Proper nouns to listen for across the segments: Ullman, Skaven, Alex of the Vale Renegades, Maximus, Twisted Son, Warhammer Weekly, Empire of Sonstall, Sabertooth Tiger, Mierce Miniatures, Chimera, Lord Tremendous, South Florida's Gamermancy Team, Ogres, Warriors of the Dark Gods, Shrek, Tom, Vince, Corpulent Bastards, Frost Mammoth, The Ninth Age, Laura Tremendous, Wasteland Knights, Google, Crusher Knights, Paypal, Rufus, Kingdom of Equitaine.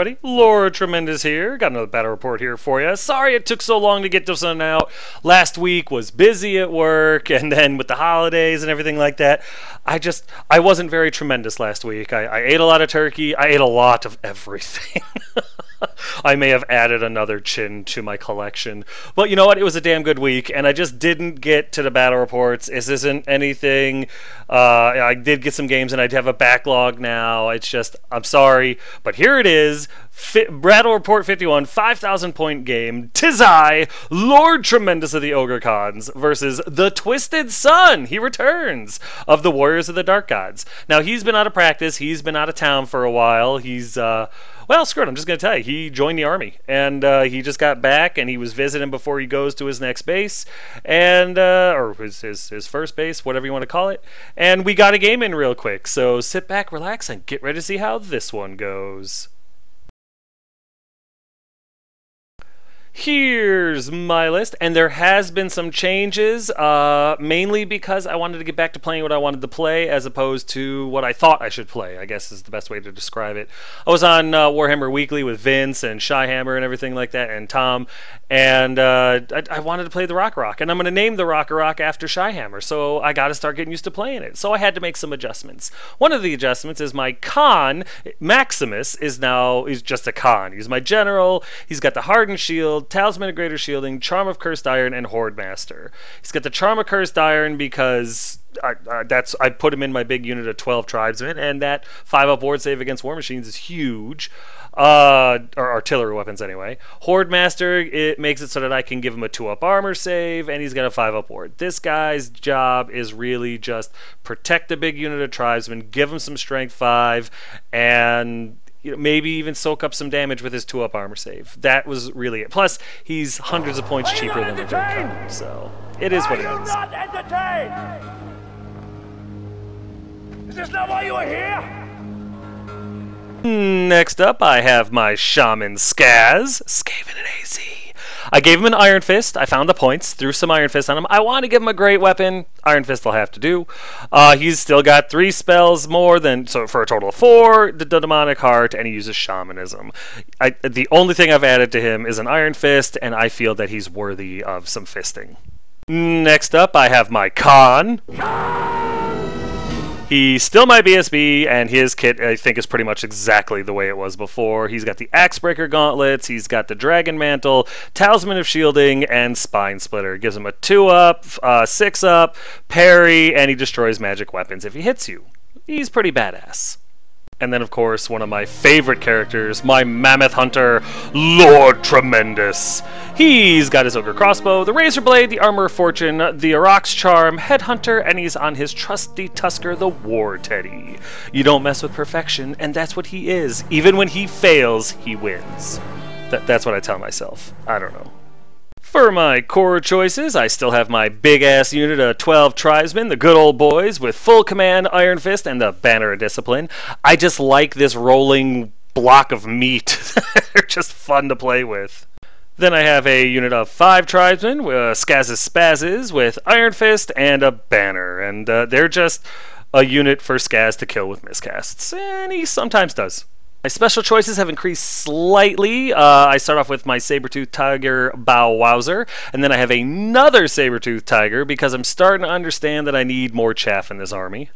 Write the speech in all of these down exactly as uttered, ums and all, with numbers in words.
everybody, Laura Tremendous here. Got another battle report here for you. Sorry it took so long to get this one out. Last week was busy at work, and then with the holidays and everything like that, I just, I wasn't very tremendous last week. I, I ate a lot of turkey. I ate a lot of everything. I may have added another chin to my collection. But you know what? It was a damn good week, and I just didn't get to the battle reports. This isn't anything. Uh, I did get some games, and I have a backlog now. It's just, I'm sorry. But here it is. Battle Report fifty-one, five thousand point game. Tis I, Lord Tremendous of the Ogre Khans, versus the Twisted Son. He returns of the Warriors of the Dark Gods. Now, he's been out of practice. He's been out of town for a while. He's, uh... well, screw it, I'm just going to tell you, he joined the army, and uh, he just got back, and he was visiting before he goes to his next base, and uh, or his, his, his first base, whatever you want to call it, and we got a game in real quick, so sit back, relax, and get ready to see how this one goes. Here's my list, and there has been some changes, uh, mainly because I wanted to get back to playing what I wanted to play as opposed to what I thought I should play, I guess is the best way to describe it. I was on uh, Warhammer Weekly with Vince and Shyhammer and everything like that, and Tom, and uh, I, I wanted to play the Rock-a-Rock, and I'm going to name the Rock-a-Rock after Shyhammer, so I got to start getting used to playing it. So I had to make some adjustments. One of the adjustments is my Khan, Maximus, is now is just a Khan. He's my general, he's got the Hardened Shield, Talisman of Greater Shielding, Charm of Cursed Iron, and Horde Master. He's got the Charm of Cursed Iron because I, I, that's I put him in my big unit of twelve tribesmen, and that five up ward save against war machines is huge. Uh, or artillery weapons, anyway. Horde Master, it makes it so that I can give him a two up armor save, and he's got a five up ward. This guy's job is really just protect the big unit of tribesmen, give him some strength five, and you know, maybe even soak up some damage with his two up armor save. That was really it. Plus, he's hundreds of points cheaper than the Khan, so it is what it is. Are you not entertained? Is this not why you are here? Next up, I have my Shaman Skaz, Skaven and A Z. I gave him an Iron Fist. I found the points, threw some Iron Fist on him. I want to give him a great weapon. Iron Fist will have to do. Uh, he's still got three spells more than, so for a total of four, the, the Demonic Heart, and he uses Shamanism. I, the only thing I've added to him is an Iron Fist, and I feel that he's worthy of some fisting. Next up, I have my Khan. He's still my B S B, and his kit, I think, is pretty much exactly the way it was before. He's got the Axebreaker Gauntlets, he's got the Dragon Mantle, Talisman of Shielding, and Spine Splitter. It gives him a two up, uh, six up, parry, and he destroys magic weapons if he hits you. He's pretty badass. And then, of course, one of my favorite characters, my Mammoth Hunter, Lord Tremendous. He's got his Ogre Crossbow, the Razor Blade, the Armor of Fortune, the Aurochs Charm, Headhunter, and he's on his trusty Tusker, the War Teddy. You don't mess with perfection, and that's what he is. Even when he fails, he wins. Th- that's what I tell myself. I don't know. For my core choices, I still have my big-ass unit of twelve tribesmen, the good old boys, with full command, Iron Fist, and the Banner of Discipline. I just like this rolling block of meat. They're just fun to play with. Then I have a unit of five tribesmen, uh, Skaz's Spazzes, with Iron Fist and a Banner. And uh, they're just a unit for Skaz to kill with miscasts. And he sometimes does. My special choices have increased slightly. Uh, I start off with my Sabertooth Tiger Bow Wowzer, and then I have another Sabertooth Tiger because I'm starting to understand that I need more chaff in this army.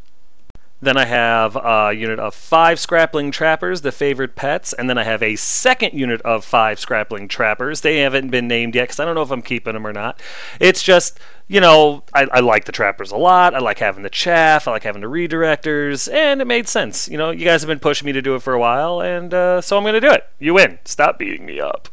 Then I have a unit of five Scrapling Trappers, the favorite pets, and then I have a second unit of five Scrapling Trappers. They haven't been named yet because I don't know if I'm keeping them or not. It's just, you know, I, I like the Trappers a lot. I like having the chaff. I like having the redirectors. And it made sense. You know, you guys have been pushing me to do it for a while. And uh, so I'm going to do it. You win. Stop beating me up.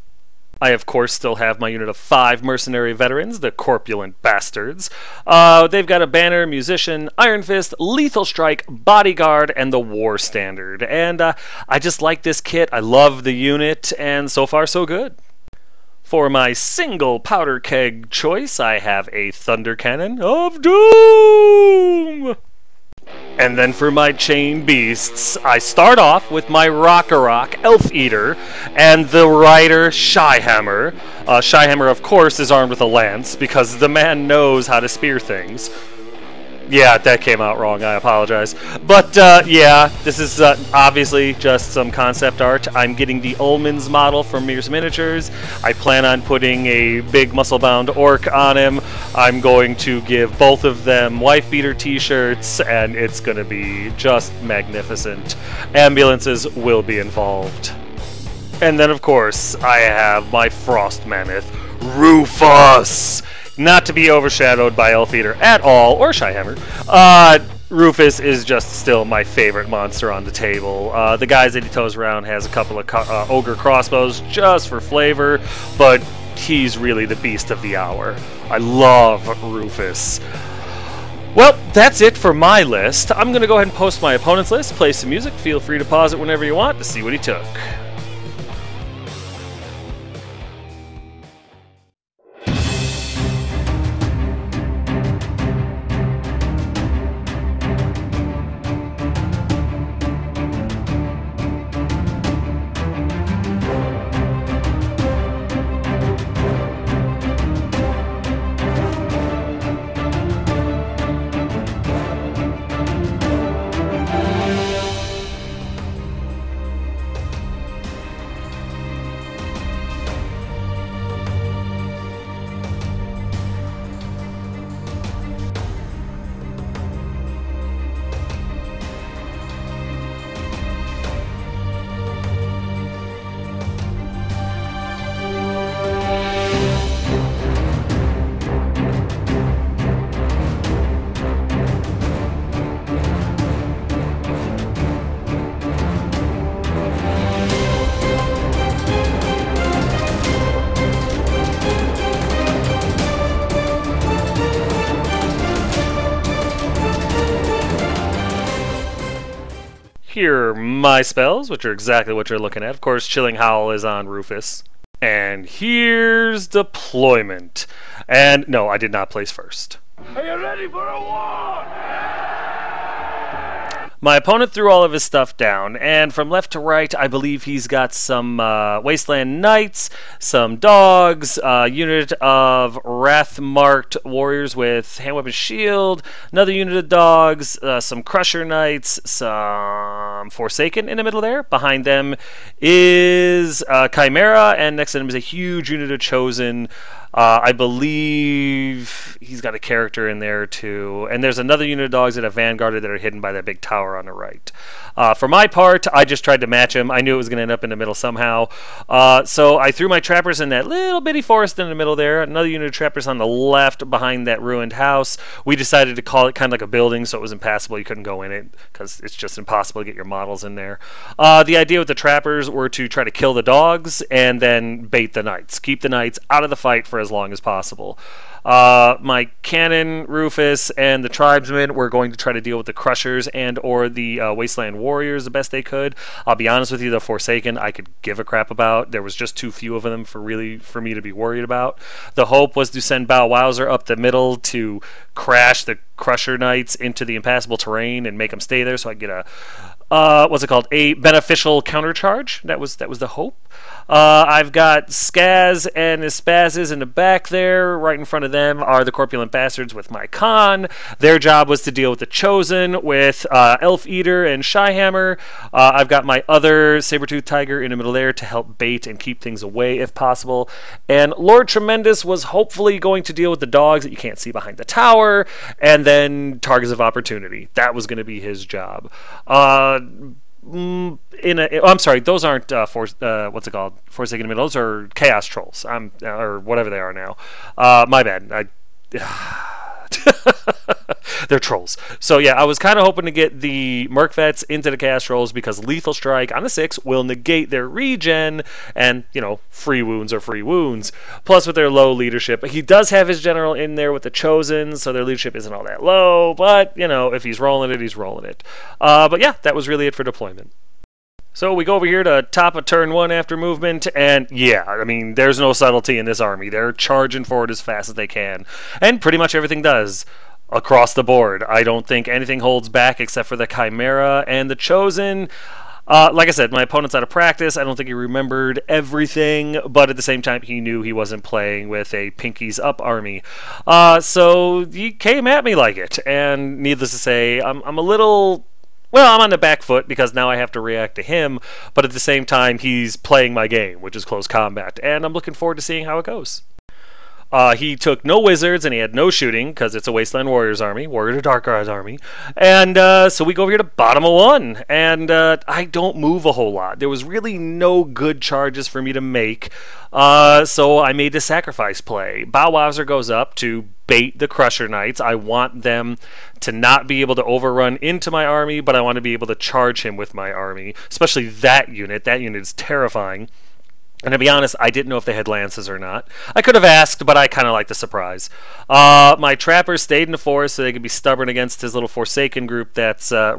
I, of course, still have my unit of five mercenary veterans, the Corpulent Bastards. Uh, they've got a Banner, Musician, Iron Fist, Lethal Strike, Bodyguard, and the War Standard. And uh, I just like this kit. I love the unit. And so far, so good. For my single powder keg choice, I have a Thunder Cannon of Doom! And then for my chain beasts, I start off with my Rock-a-Rock, Elf Eater, and the rider Shyhammer. Uh, Shyhammer, of course, is armed with a lance because the man knows how to spear things. yeah, that came out wrong. I apologize. But uh, yeah, this is uh, obviously just some concept art. I'm getting the Ullman's model from Mierce Miniatures. I plan on putting a big muscle-bound orc on him. I'm going to give both of them wife beater t-shirts, and it's going to be just magnificent. Ambulances will be involved. And then, of course, I have my Frost Mammoth, Rufus! Not to be overshadowed by Elf Eater at all, or Shyhammer. Uh, Rufus is just still my favorite monster on the table. Uh, the guys that he tows around has a couple of co uh, ogre crossbows just for flavor, but he's really the beast of the hour. I love Rufus. Well, that's it for my list. I'm going to go ahead and post my opponent's list, play some music, feel free to pause it whenever you want to see what he took. Here are my spells, which are exactly what you're looking at. Of course, Chilling Howl is on Rufus. And here's deployment. And no, I did not place first. Are you ready for a war? My opponent threw all of his stuff down, and from left to right, I believe he's got some uh, Wasteland Knights, some dogs, a unit of Wrath-Marked Warriors with hand weapon shield, another unit of dogs, uh, some Crusher Knights, some Forsaken in the middle there. Behind them is uh, Chimera, and next to him is a huge unit of Chosen. Uh, I believe he's got a character in there too. And there's another unit of dogs that have vanguarded that are hidden by that big tower on the right. Uh, for my part, I just tried to match him. I knew it was going to end up in the middle somehow. Uh, so I threw my trappers in that little bitty forest in the middle there. Another unit of trappers on the left behind that ruined house. We decided to call it kind of like a building, so it was impassable. You couldn't go in it because it's just impossible to get your models in there. Uh, the idea with the trappers were to try to kill the dogs and then bait the knights. Keep the knights out of the fight for as long as possible. Uh, my cannon, Rufus, and the tribesmen were going to try to deal with the Crushers and or the uh, Wasteland Warriors the best they could. I'll be honest with you, the Forsaken I could give a crap about. There was just too few of them for really for me to be worried about. The hope was to send Bow Wowzer up the middle to crash the Crusher Knights into the impassable terrain and make them stay there so I could get a Uh, what's it called? A beneficial countercharge. That was that was the hope. Uh, I've got Skaz and his Spazzes in the back there. Right in front of them are the Corpulent Bastards with my Khan. Their job was to deal with the Chosen with uh, Elf Eater and Shyhammer. Uh, I've got my other Sabertooth Tiger in the middle there to help bait and keep things away if possible. And Lord Tremendous was hopefully going to deal with the dogs that you can't see behind the tower, and then targets of opportunity. That was going to be his job. Uh, in a, I'm sorry, those aren't uh, for, uh, what's it called? Forsaken Middle. Those are Chaos Trolls, I'm, or whatever they are now. Uh, my bad. I, they're trolls. So yeah, I was kind of hoping to get the Merc Vets into the Chaos Trolls because Lethal Strike on the six will negate their regen, and you know, free wounds are free wounds. Plus with their low leadership, he does have his general in there with the Chosen, so their leadership isn't all that low, but you know, if he's rolling it, he's rolling it. Uh, but yeah, that was really it for deployment. So we go over here to top of turn one after movement, and yeah, I mean, there's no subtlety in this army. They're charging forward as fast as they can, and pretty much everything does. Across the board, I don't think anything holds back except for the Chimera and the Chosen. Uh, like I said, my opponent's out of practice. I don't think he remembered everything, but at the same time, he knew he wasn't playing with a pinkies up army. Uh, so he came at me like it, and needless to say, I'm, I'm a little... Well, I'm on the back foot because now I have to react to him, but at the same time, he's playing my game, which is close combat, and I'm looking forward to seeing how it goes. Uh, he took no wizards, and he had no shooting, because it's a Wasteland Warriors army, Warriors of the Dark Gods army, and uh, so we go over here to bottom of one, and uh, I don't move a whole lot. There was really no good charges for me to make, uh, so I made the sacrifice play. Bow Wowzer goes up to bait the Crusher Knights. I want them to not be able to overrun into my army, but I want to be able to charge him with my army, especially that unit. That unit is terrifying. And to be honest, I didn't know if they had lances or not. I could have asked, but I kind of like the surprise. Uh, my trappers stayed in the forest so they could be stubborn against his little Forsaken group that's uh,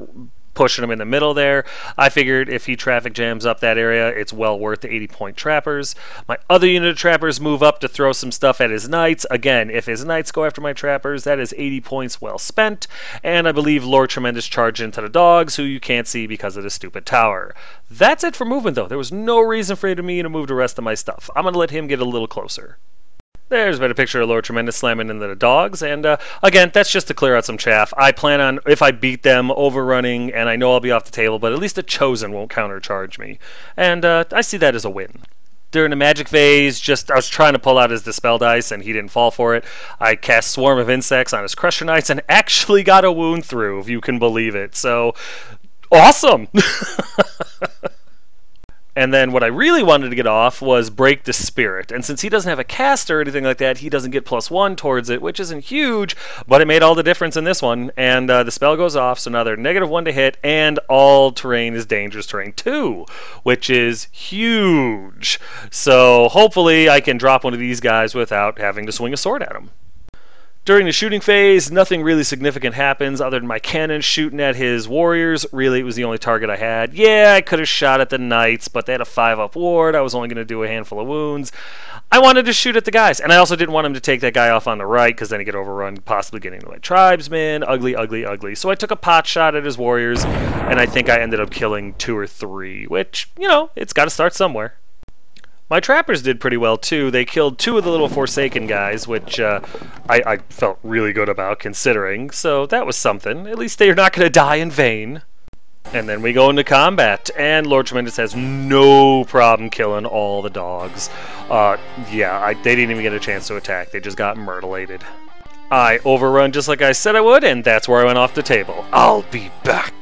pushing him in the middle there. I figured if he traffic jams up that area, it's well worth the eighty-point trappers. My other unit of trappers move up to throw some stuff at his knights. Again, if his knights go after my trappers, that is eighty points well spent. And I believe Lord Tremendous charged into the dogs, who you can't see because of the stupid tower. That's it for movement, though. There was no reason for me to move the rest of my stuff. I'm going to let him get a little closer. There's a better picture of Lord Tremendous slamming into the dogs, and uh, again, that's just to clear out some chaff. I plan on, if I beat them, overrunning, and I know I'll be off the table, but at least the Chosen won't countercharge me. And uh, I see that as a win. During the magic phase, just I was trying to pull out his Dispel Dice, and he didn't fall for it. I cast Swarm of Insects on his Crusher Knights, and actually got a wound through, if you can believe it. So, awesome! And then what I really wanted to get off was Break the Spirit. And since he doesn't have a cast or anything like that, he doesn't get plus one towards it, which isn't huge, but it made all the difference in this one. And uh, the spell goes off, so now they're negative one to hit, and all terrain is dangerous terrain two, which is huge. So hopefully I can drop one of these guys without having to swing a sword at them. During the shooting phase, nothing really significant happens other than my cannon shooting at his warriors. Really, it was the only target I had. Yeah, I could have shot at the knights, but they had a five-up ward. I was only going to do a handful of wounds. I wanted to shoot at the guys, and I also didn't want him to take that guy off on the right because then he'd get overrun, possibly getting to my tribesmen. Ugly, ugly, ugly. So I took a pot shot at his warriors, and I think I ended up killing two or three, which, you know, it's got to start somewhere. My trappers did pretty well, too. They killed two of the little Forsaken guys, which uh, I, I felt really good about considering, so that was something. At least they're not going to die in vain. And then we go into combat, and Lord Tremendous has no problem killing all the dogs. Uh, yeah, I, they didn't even get a chance to attack. They just got myrtleated. I overrun just like I said I would, and that's where I went off the table. I'll be back.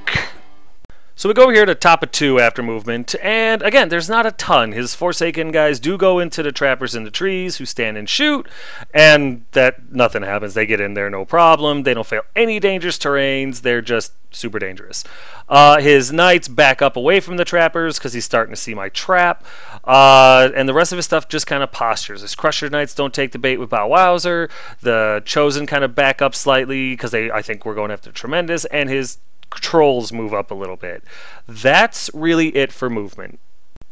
So we go over here to top of two after movement, and again, there's not a ton. His Forsaken guys do go into the trappers in the trees who stand and shoot, and that nothing happens. They get in there no problem. They don't fail any dangerous terrains. They're just super dangerous. Uh, his knights back up away from the trappers because he's starting to see my trap, uh, and the rest of his stuff just kind of postures. His Crusher Knights don't take the bait with Bow Wowzer. The Chosen kind of back up slightly because they, I think, we're going after Tremendous, and his trolls move up a little bit. That's really it for movement.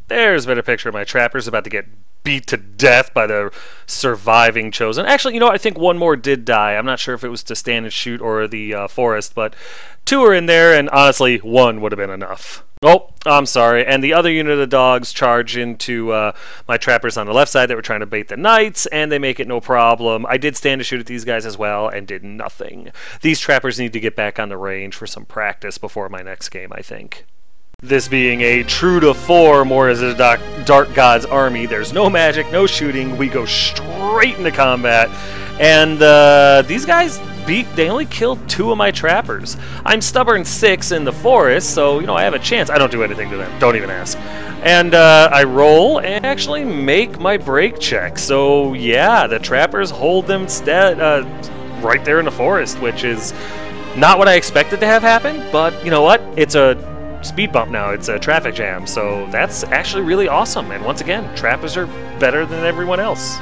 There's a better picture of my trappers about to get beat to death by the surviving Chosen. Actually, you know what? I think one more did die. I'm not sure if it was to stand and shoot or the uh, forest, but two are in there, and honestly, one would have been enough. Oh, I'm sorry. And the other unit of dogs charge into uh, my trappers on the left side that were trying to bait the knights, and they make it no problem. I did stand to shoot at these guys as well and did nothing. These trappers need to get back on the range for some practice before my next game, I think. This being a true to form Warriors of the Dark Gods army, there's no magic, no shooting. We go straight into combat, and uh, these guys... They only killed two of my trappers. I'm stubborn six in the forest, so, you know, I have a chance. I don't do anything to them. Don't even ask. And uh, I roll and actually make my break check. So, yeah, the trappers hold them st uh, right there in the forest, which is not what I expected to have happen. But, you know what? It's a speed bump now. It's a traffic jam. So that's actually really awesome. And once again, trappers are better than everyone else.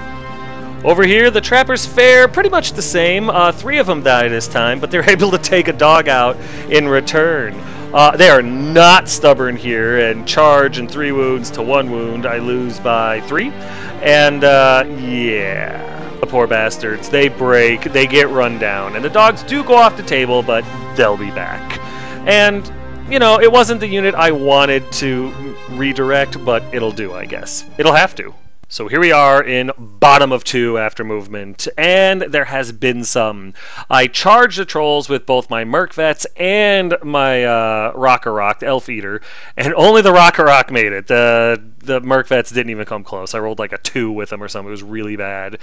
Over here, the trappers fare pretty much the same. Uh, three of them die this time, but they're able to take a dog out in return. Uh, they are not stubborn here and charge and three wounds to one wound. I lose by three. And, uh, yeah. The poor bastards. They break. They get run down. And the dogs do go off the table, but they'll be back. And you know, it wasn't the unit I wanted to redirect, but it'll do, I guess. It'll have to. So here we are in bottom of two after movement, and there has been some. I charged the trolls with both my Merc Vets and my uh, Rock-a-Rock, the Elf Eater, and only the Rock-a-Rock made it. The, the Merc Vets didn't even come close. I rolled like a two with them or something. It was really bad.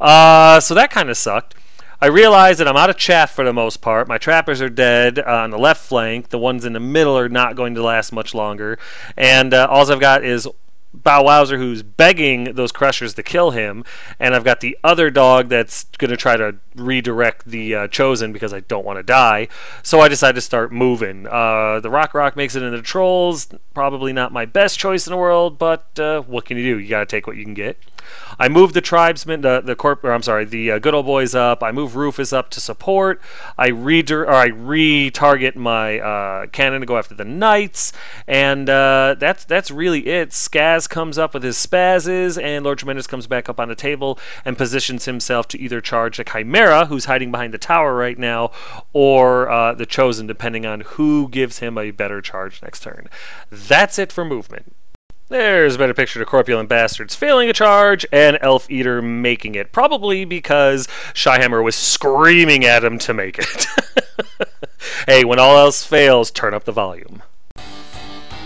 Uh, so that kind of sucked. I realize that I'm out of chaff for the most part. My trappers are dead on the left flank. The ones in the middle are not going to last much longer. And uh, all I've got is Bow Wowzer, who's begging those Crushers to kill him, and I've got the other dog that's going to try to redirect the uh, Chosen because I don't want to die. So I decided to start moving. Uh, the Rock-a-Rock makes it into the Trolls. Probably not my best choice in the world, but uh, what can you do? You got to take what you can get. I moved the tribesmen, the, the corp, or I'm sorry, the uh, good old boys up. I moved Rufus up to support. I redir- or I retarget my uh, cannon to go after the knights, and uh, that's that's really it. Skaz comes up with his spazzes, and Lord Tremendous comes back up on the table and positions himself to either charge the Chimera, who's hiding behind the tower right now, or uh, the Chosen, depending on who gives him a better charge next turn. That's it for movement. There's a better picture of Corpulent Bastards failing a charge and Elf Eater making it, probably because Shyhammer was screaming at him to make it. Hey, when all else fails, turn up the volume.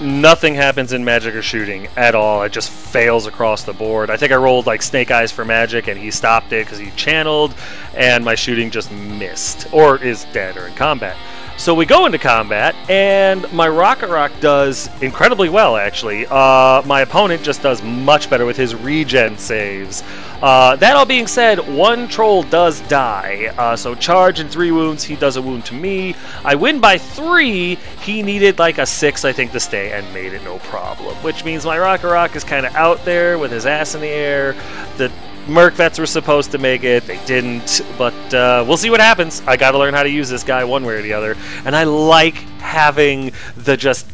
Nothing happens in Magic or shooting at all. It just fails across the board. I think I rolled like Snake Eyes for Magic and he stopped it because he channeled, and my shooting just missed or is dead or in combat. So we go into combat, and my Rock-a-Rock does incredibly well, actually. Uh, my opponent just does much better with his regen saves. Uh, that all being said, one troll does die. Uh, so charge and three wounds, he does a wound to me. I win by three. He needed like a six, I think, to stay, and made it no problem. Which means my Rock-a-Rock is kind of out there with his ass in the air. The Merc Vets were supposed to make it. They didn't, but uh, we'll see what happens. I gotta learn how to use this guy one way or the other, and I like having the just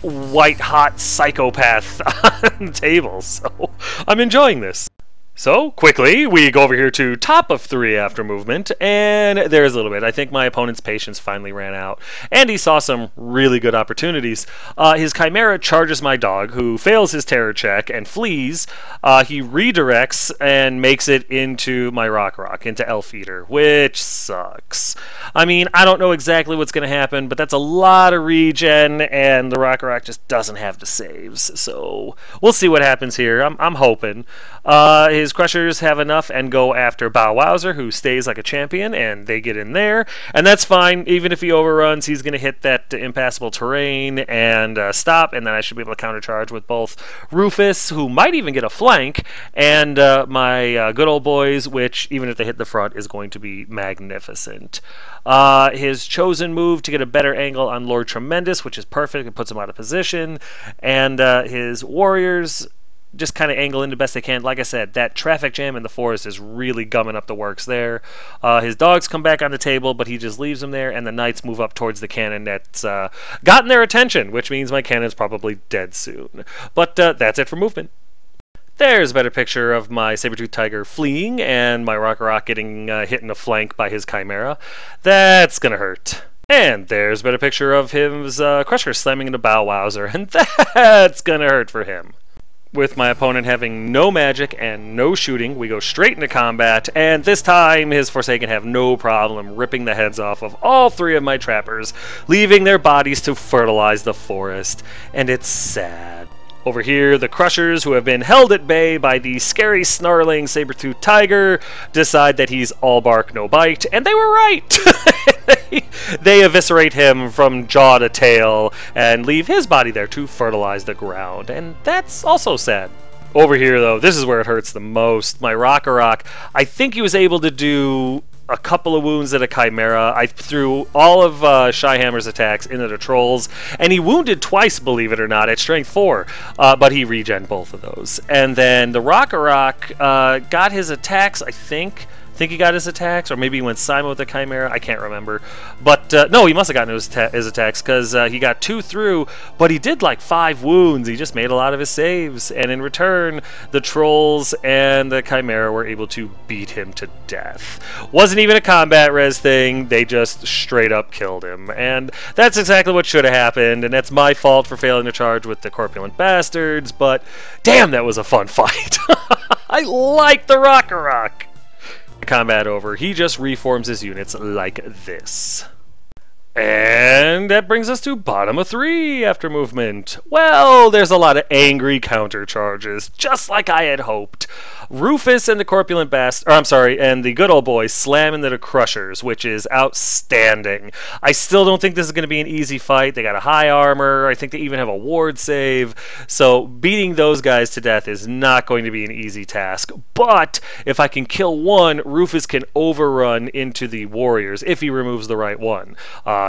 white-hot psychopath on the table, so I'm enjoying this. So, quickly, we go over here to top of three after movement, and there's a little bit. I think my opponent's patience finally ran out, and he saw some really good opportunities. Uh, his Chimera charges my dog, who fails his terror check and flees. Uh, he redirects and makes it into my Rock-a-Rock, into Elf Eater, which sucks. I mean, I don't know exactly what's going to happen, but that's a lot of regen, and the Rock-a-Rock just doesn't have the saves. So, we'll see what happens here. I'm, I'm hoping. Uh, his Crushers have enough and go after Bow Wowzer, who stays like a champion, and they get in there, and that's fine. Even if he overruns, he's going to hit that impassable terrain and uh, stop, and then I should be able to countercharge with both Rufus, who might even get a flank, and uh, my uh, good old boys, which, even if they hit the front, is going to be magnificent. Uh, his Chosen move to get a better angle on Lord Tremendous, which is perfect. It puts him out of position, and uh, his Warriors just kind of angle in the best they can. Like I said, that traffic jam in the forest is really gumming up the works there. Uh, his dogs come back on the table, but he just leaves them there, and the knights move up towards the cannon that's uh, gotten their attention, which means my cannon's probably dead soon. But uh, that's it for movement. There's a better picture of my Sabertooth Tiger fleeing and my Rock-a-Rock getting uh, hit in the flank by his Chimera. That's gonna hurt. And there's a better picture of his uh, Crusher slamming into Bow Wowzer, and that's gonna hurt for him. With my opponent having no magic and no shooting, we go straight into combat, and this time his Forsaken have no problem ripping the heads off of all three of my trappers, leaving their bodies to fertilize the forest, and it's sad. Over here, the Crushers, who have been held at bay by the scary, snarling Sabertooth Tiger, decide that he's all bark, no bite, and they were right! they, they eviscerate him from jaw to tail and leave his body there to fertilize the ground, and that's also sad. Over here, though, this is where it hurts the most. My Rock-a-Rock, I think he was able to do a couple of wounds at a Chimera. I threw all of uh, Shyhammer's attacks into the trolls, and he wounded twice, believe it or not, at strength four, uh, but he regen both of those. And then the Rock-a-Rock uh, got his attacks, I think, think he got his attacks, or maybe he went Simon with the Chimera. I can't remember. But uh, no, he must have gotten his, his attacks, because uh, he got two through, but he did like five wounds. He just made a lot of his saves. And in return, the trolls and the Chimera were able to beat him to death. Wasn't even a combat res thing. They just straight up killed him. And that's exactly what should have happened. And that's my fault for failing to charge with the Corpulent Bastards. But damn, that was a fun fight. I like the Rock-a-Rock. Combat over. He just reforms his units like this. And that brings us to bottom of three after movement. Well, there's a lot of angry counter charges, just like I had hoped. Rufus and the Corpulent Bast- or I'm sorry, and the good old boy slam into the Crushers, which is outstanding. I still don't think this is going to be an easy fight. They got a high armor. I think they even have a ward save. So beating those guys to death is not going to be an easy task. But if I can kill one, Rufus can overrun into the Warriors if he removes the right one. Uh,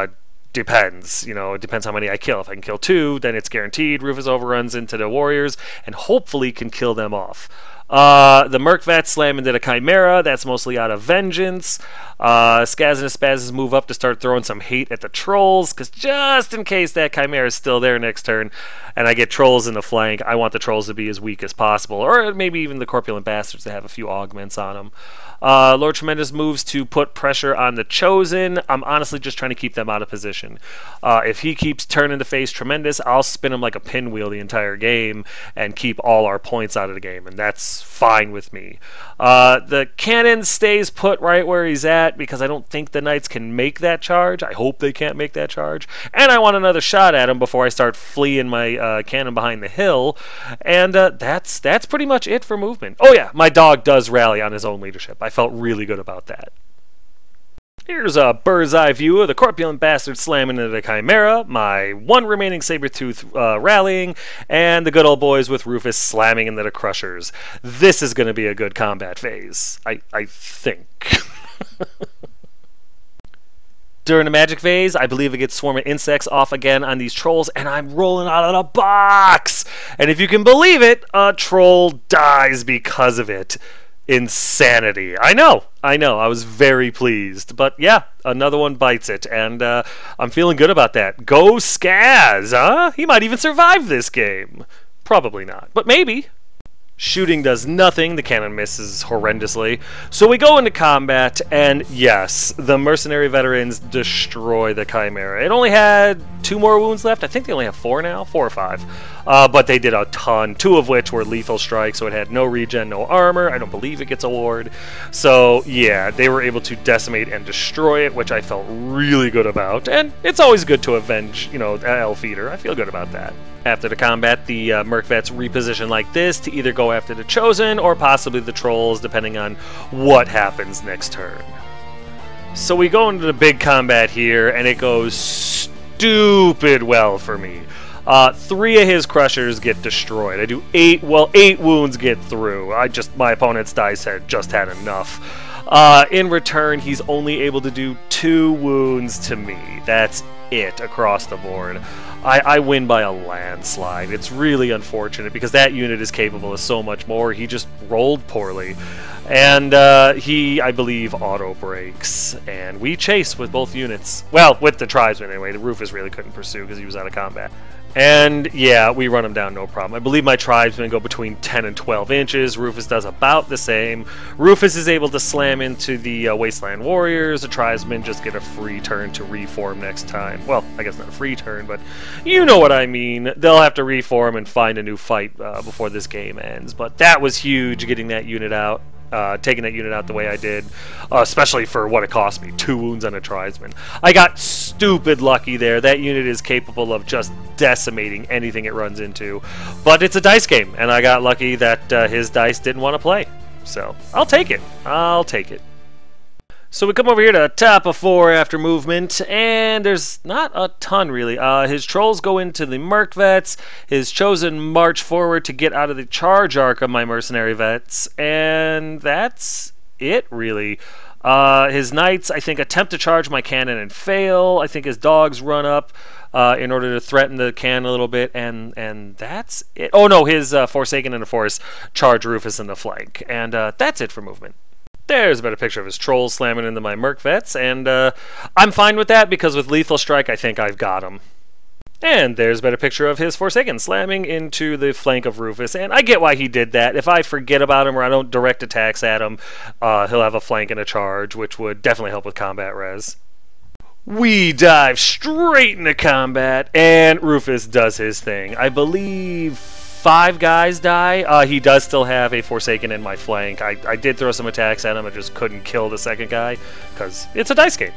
Depends, you know, it depends how many I kill. If I can kill two, then it's guaranteed Rufus overruns into the Warriors and hopefully can kill them off. Uh, the Merc Vats slam into the Chimera. That's mostly out of vengeance. Uh, Skaz and the Spazes move up to start throwing some hate at the Trolls, because just in case that Chimera is still there next turn and I get Trolls in the flank, I want the Trolls to be as weak as possible, or maybe even the Corpulent Bastards to have a few augments on them. Uh, Lord Tremendous moves to put pressure on the Chosen. I'm honestly just trying to keep them out of position. Uh, if he keeps turning to face Tremendous, I'll spin him like a pinwheel the entire game and keep all our points out of the game, and that's fine with me. Uh, the Cannon stays put right where he's at because I don't think the Knights can make that charge. I hope they can't make that charge. And I want another shot at him before I start fleeing my uh, cannon behind the hill. And uh, that's, that's pretty much it for movement. Oh yeah, my dog does rally on his own leadership. I I felt really good about that. Here's a bird's eye view of the Corpulent Bastard slamming into the Chimera, my one remaining Sabertooth uh, rallying, and the good old boys with Rufus slamming into the Crushers. This is going to be a good combat phase. I, I think. During the magic phase, I believe it gets Swarm of Insects off again on these trolls, and I'm rolling out of the box! And if you can believe it, a troll dies because of it. Insanity. I know, I know, I was very pleased, but yeah, another one bites it, and uh, I'm feeling good about that. Go Skaz, huh? He might even survive this game. Probably not, but maybe. Shooting does nothing, the cannon misses horrendously. So we go into combat, and yes, the mercenary veterans destroy the Chimera. It only had two more wounds left. I think they only have four now, four or five. Uh, but they did a ton, two of which were lethal strikes, so it had no regen, no armor. I don't believe it gets a ward. So yeah, they were able to decimate and destroy it, which I felt really good about. And it's always good to avenge, you know, Elf Eater. I feel good about that. After the combat, the uh, Merc Vats reposition like this to either go after the Chosen or possibly the Trolls, depending on what happens next turn. So we go into the big combat here, and it goes stupid well for me. Uh, three of his Crushers get destroyed. I do eight, well, eight wounds get through. I just, my opponent's dice had just had enough. Uh, in return, he's only able to do two wounds to me. That's it across the board. I, I win by a landslide. It's really unfortunate because that unit is capable of so much more. He just rolled poorly. And uh, he, I believe, auto-breaks. And we chase with both units. Well, with the tribesmen anyway. The Rufus really couldn't pursue because he was out of combat. And yeah, we run him down, no problem. I believe my tribesmen go between ten and twelve inches. Rufus does about the same. Rufus is able to slam into the uh, Wasteland Warriors. The tribesmen just get a free turn to reform next time. Well, I guess not a free turn, but you know what I mean. They'll have to reform and find a new fight uh, before this game ends. But that was huge, getting that unit out. Uh, taking that unit out the way I did, uh, especially for what it cost me, two wounds on a tribesman. I got stupid lucky there. That unit is capable of just decimating anything it runs into, but it's a dice game, and I got lucky that uh, his dice didn't want to play, so I'll take it. I'll take it. So we come over here to top of four after movement, and there's not a ton, really. Uh, his trolls go into the Merc Vets. His Chosen march forward to get out of the charge arc of my mercenary vets, and that's it, really. Uh, his knights, I think, attempt to charge my cannon and fail. I think his dogs run up uh, in order to threaten the cannon a little bit, and and that's it. Oh, no, his uh, Forsaken and the Forest charge Rufus in the flank, and uh, that's it for movement. There's a better picture of his trolls slamming into my merc vets, and uh, I'm fine with that because with Lethal Strike I think I've got him. And there's a better picture of his Forsaken slamming into the flank of Rufus, and I get why he did that. If I forget about him or I don't direct attacks at him, uh, he'll have a flank and a charge, which would definitely help with combat res. We dive straight into combat, and Rufus does his thing. I believe five guys die. Uh, he does still have a Forsaken in my flank. I, I did throw some attacks at him. I just couldn't kill the second guy because it's a dice game.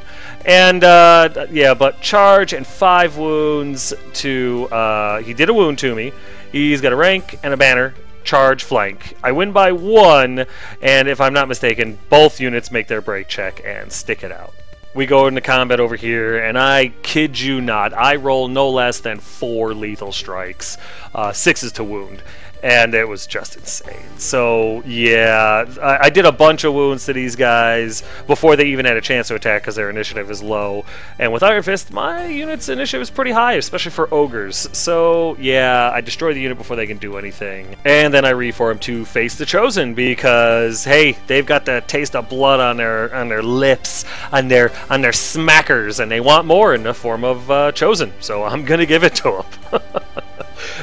And uh, yeah, but charge and five wounds to... Uh, he did a wound to me. He's got a rank and a banner. Charge, flank. I win by one, and if I'm not mistaken, both units make their break check and stick it out. We go into combat over here, and I kid you not, I roll no less than four lethal strikes, uh, sixes to wound, and it was just insane. So yeah, I, I did a bunch of wounds to these guys before they even had a chance to attack because their initiative is low, and with Iron Fist, my unit's initiative is pretty high, especially for ogres. So yeah, I destroy the unit before they can do anything, and then I reform to face the Chosen because hey, they've got the taste of blood on their on their lips, on their on their smackers, and they want more in the form of uh, Chosen. So I'm gonna give it to them.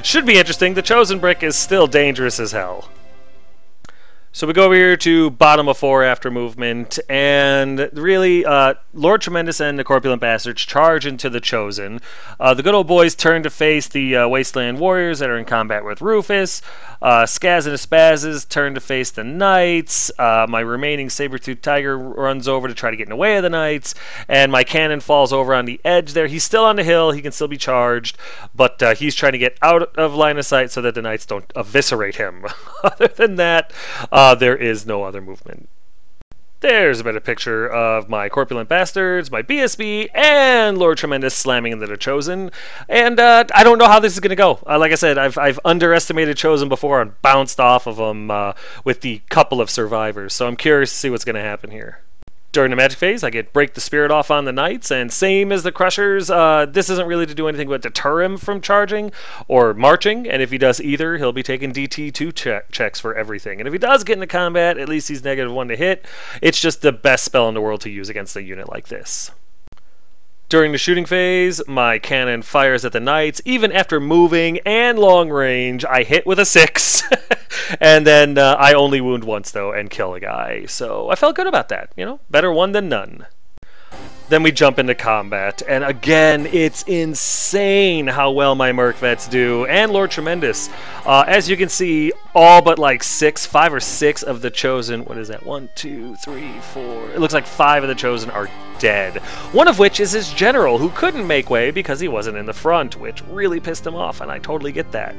Should be interesting. The Chosen brick is still dangerous as hell. So we go over here to bottom of four after movement, and really, uh, Lord Tremendous and the Corpulent Bastards charge into the Chosen. Uh, the good old boys turn to face the uh, Wasteland Warriors that are in combat with Rufus. Uh, Skaz and his Spazzes turn to face the Knights. Uh, my remaining Sabertooth Tiger runs over to try to get in the way of the Knights, and my cannon falls over on the edge there. He's still on the hill. He can still be charged, but uh, he's trying to get out of line of sight so that the Knights don't eviscerate him. Other than that, uh, Uh, there is no other movement. There's a better picture of my Corpulent Bastards, my B S B, and Lord Tremendous slamming into the Chosen. And uh, I don't know how this is going to go. Uh, like I said, I've, I've underestimated Chosen before and bounced off of them uh, with the couple of survivors. So I'm curious to see what's going to happen here. During the magic phase, I get Break the Spirit off on the Knights, and same as the Crushers, uh, this isn't really to do anything but deter him from charging or marching, and if he does either, he'll be taking D T two che checks for everything. And if he does get into combat, at least he's negative one to hit. It's just the best spell in the world to use against a unit like this. During the shooting phase, my cannon fires at the Knights, even after moving and long range. I hit with a six, and then uh, I only wound once, though, and kill a guy. So I felt good about that, you know? Better one than none. Then we jump into combat, and again, it's insane how well my merc vets do, and Lord Tremendous. Uh, as you can see, all but like six, five or six of the Chosen, what is that, one, two, three, four, it looks like five of the Chosen are dead. One of which is his general, who couldn't make way because he wasn't in the front, which really pissed him off, and I totally get that.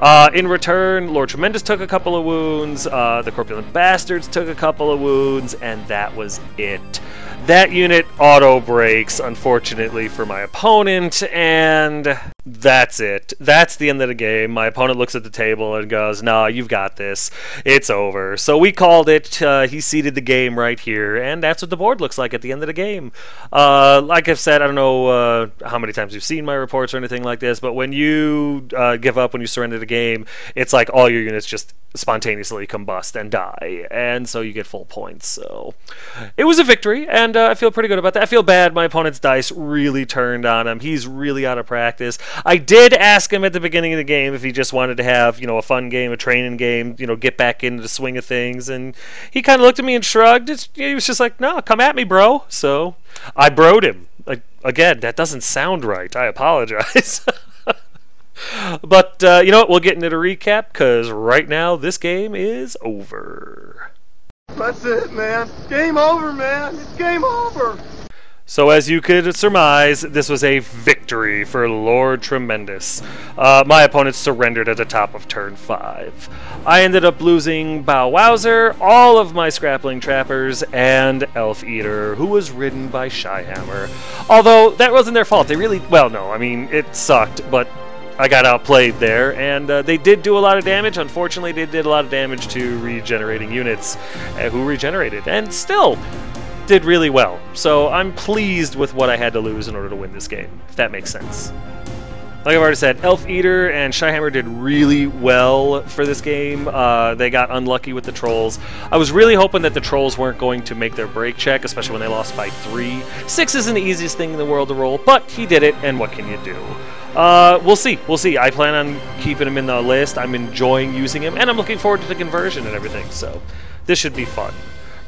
Uh, in return, Lord Tremendous took a couple of wounds, uh, the Corpulent Bastards took a couple of wounds, and that was it. That unit auto breaks, unfortunately, for my opponent, and that's it. That's the end of the game. My opponent looks at the table and goes, "Nah, you've got this. It's over." So we called it. Uh, he seeded the game right here, and that's what the board looks like at the end of the game. Uh, like I've said, I don't know uh, how many times you've seen my reports or anything like this, but when you uh, give up, when you surrender the game, it's like all your units just spontaneously combust and die, and so you get full points. So it was a victory, and uh, I feel pretty good about that. I feel bad. My opponent's dice really turned on him. He's really out of practice. I did ask him at the beginning of the game if he just wanted to have, you know, a fun game, a training game, you know, get back into the swing of things, and he kind of looked at me and shrugged. It's, he was just like, "No, come at me, bro." So I bro'd him. I, again, that doesn't sound right. I apologize. But, uh, you know what, we'll get into the recap, because right now, this game is over. That's it, man. Game over, man. It's game over. So as you could surmise, this was a victory for Lord Tremendous. Uh, my opponent surrendered at the top of turn five. I ended up losing Bow Wowzer, all of my Scrapling Trappers, and Elf Eater, who was ridden by Shyhammer. Although, that wasn't their fault. They really... Well, no, I mean, it sucked, but... I got outplayed there, and uh, they did do a lot of damage. Unfortunately, they did a lot of damage to regenerating units uh, who regenerated, and still did really well. So I'm pleased with what I had to lose in order to win this game, if that makes sense. Like I've already said, Elf Eater and Shyhammer did really well for this game. Uh, they got unlucky with the trolls. I was really hoping that the trolls weren't going to make their break check, especially when they lost by three. Six isn't the easiest thing in the world to roll, but he did it, and what can you do? Uh, we'll see. We'll see. I plan on keeping him in the list. I'm enjoying using him, and I'm looking forward to the conversion and everything, so this should be fun.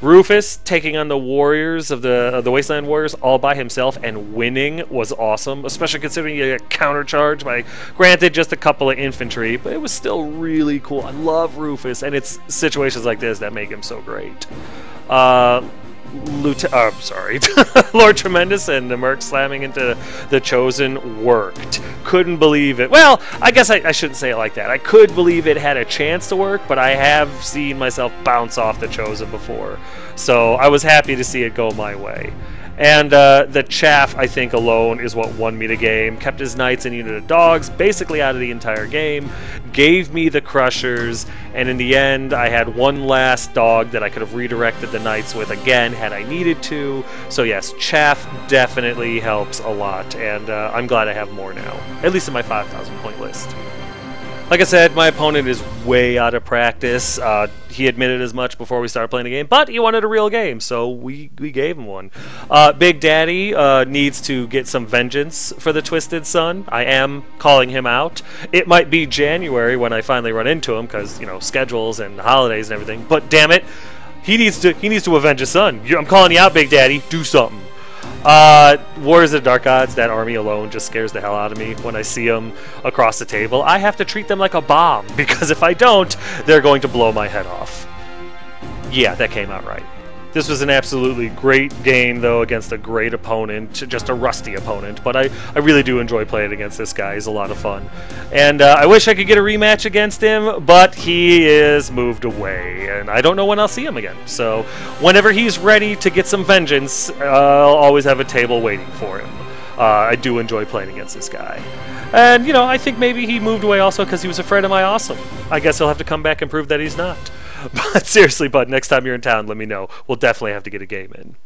Rufus taking on the Warriors of the uh, the Wasteland Warriors all by himself and winning was awesome, especially considering you got countercharged by, granted, just a couple of infantry, but it was still really cool. I love Rufus, and it's situations like this that make him so great. Uh, Lute- oh, I'm sorry. Lord Tremendous and the Merc slamming into the Chosen worked. Couldn't believe it. Well, I guess I, I shouldn't say it like that. I could believe it had a chance to work, but I have seen myself bounce off the Chosen before. So I was happy to see it go my way. And uh, the chaff, I think, alone is what won me the game. Kept his knights and unit of dogs basically out of the entire game. Gave me the Crushers. And in the end, I had one last dog that I could have redirected the knights with again had I needed to. So yes, chaff definitely helps a lot. And uh, I'm glad I have more now, at least in my five thousand point list. Like I said, my opponent is way out of practice. Uh, he admitted as much before we started playing the game, but he wanted a real game, so we, we gave him one. Uh, Big Daddy uh, needs to get some vengeance for the Twisted Son. I am calling him out. It might be January when I finally run into him, because, you know, schedules and holidays and everything, but damn it, he needs to, he needs to avenge his son. I'm calling you out, Big Daddy. Do something. Uh, Warriors of the Dark Gods, that army alone just scares the hell out of me when I see them across the table. I have to treat them like a bomb, because if I don't, they're going to blow my head off. Yeah, that came out right. This was an absolutely great game, though, against a great opponent, just a rusty opponent, but I, I really do enjoy playing against this guy. He's a lot of fun. And uh, I wish I could get a rematch against him, but he is moved away, and I don't know when I'll see him again. So whenever he's ready to get some vengeance, uh, I'll always have a table waiting for him. Uh, I do enjoy playing against this guy. And, you know, I think maybe he moved away also because he was afraid of my awesome. I guess he'll have to come back and prove that he's not. But seriously, bud, next time you're in town, let me know. We'll definitely have to get a game in.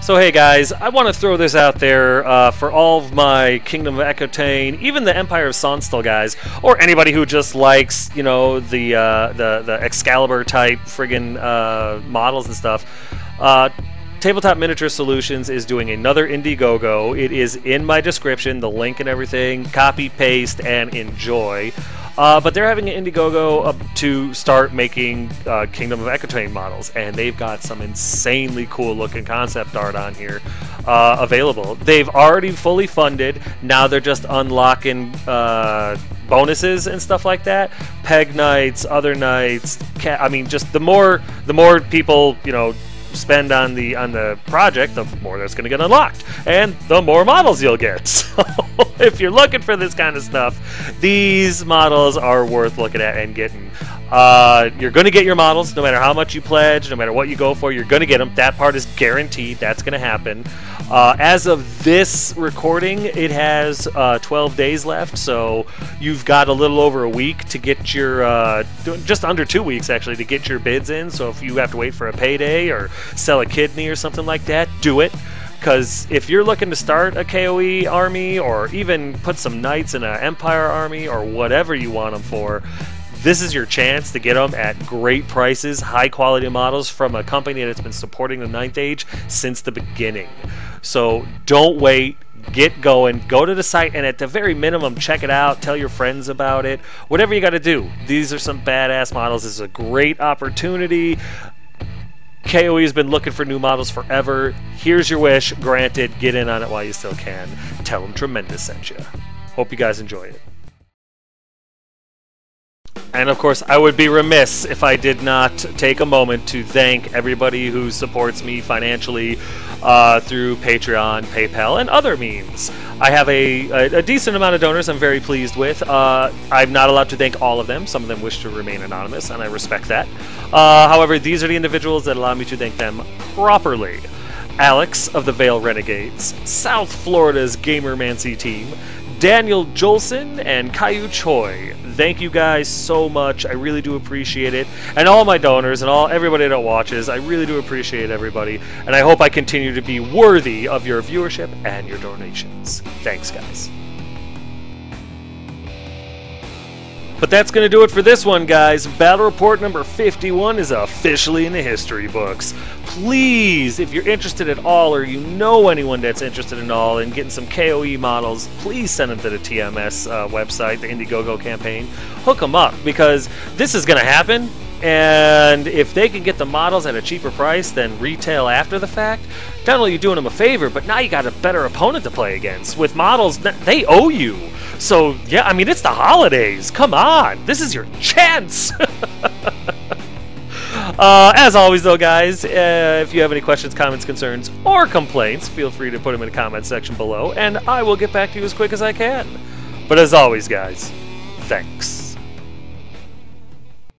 So hey guys, I want to throw this out there uh, for all of my Kingdom of Equitaine, even the Empire of Sonstall guys, or anybody who just likes, you know, the uh, the, the Excalibur type friggin' uh, models and stuff. Uh, Tabletop Miniature Solutions is doing another Indiegogo. It is in my description, the link and everything. Copy, paste, and enjoy. Uh, but they're having an Indiegogo up to start making uh, Kingdom of Equitaine models, and they've got some insanely cool-looking concept art on here uh, available. They've already fully funded. Now they're just unlocking uh, bonuses and stuff like that. Peg knights, other knights. Ca I mean, just the more the more people, you know, spend on the on the project, the more that's going to get unlocked, and the more models you'll get. So if you're looking for this kind of stuff, these models are worth looking at and getting. Uh, you're going to get your models no matter how much you pledge, no matter what you go for, you're going to get them. That part is guaranteed. That's going to happen. Uh, as of this recording, it has uh, twelve days left, so you've got a little over a week to get your, uh, just under two weeks actually, to get your bids in. So if you have to wait for a payday or sell a kidney or something like that, do it. Because if you're looking to start a K O E army or even put some knights in an Empire army or whatever you want them for, this is your chance to get them at great prices, high quality models from a company that's been supporting the Ninth Age since the beginning. So don't wait, get going, go to the site, and at the very minimum, check it out, tell your friends about it, whatever you got to do. These are some badass models. This is a great opportunity. K O E has been looking for new models forever. Here's your wish, granted, get in on it while you still can. Tell them Tremendous sent you. Hope you guys enjoy it. And of course, I would be remiss if I did not take a moment to thank everybody who supports me financially uh, through Patreon, PayPal, and other means. I have a, a, a decent amount of donors I'm very pleased with. Uh, I'm not allowed to thank all of them. Some of them wish to remain anonymous, and I respect that. Uh, however, these are the individuals that allow me to thank them properly. Alex of the Vale Renegades, South Florida's Gamermancy team, Daniel Jolson, and Caillou Choi. Thank you guys so much. I really do appreciate it. And all my donors and all everybody that watches, I really do appreciate everybody. And I hope I continue to be worthy of your viewership and your donations. Thanks, guys. But that's going to do it for this one, guys. Battle Report number fifty-one is officially in the history books. Please, if you're interested at all, or you know anyone that's interested at all in getting some K O E models, please send them to the T M S uh, website, the Indiegogo campaign. Hook them up, because this is going to happen. And if they can get the models at a cheaper price than retail after the fact, not only are you doing them a favor, but now you got a better opponent to play against. With models, they owe you. So, yeah, I mean, it's the holidays. Come on. This is your chance. Uh, as always, though, guys, uh, if you have any questions, comments, concerns, or complaints, feel free to put them in the comment section below, and I will get back to you as quick as I can. But as always, guys, thanks.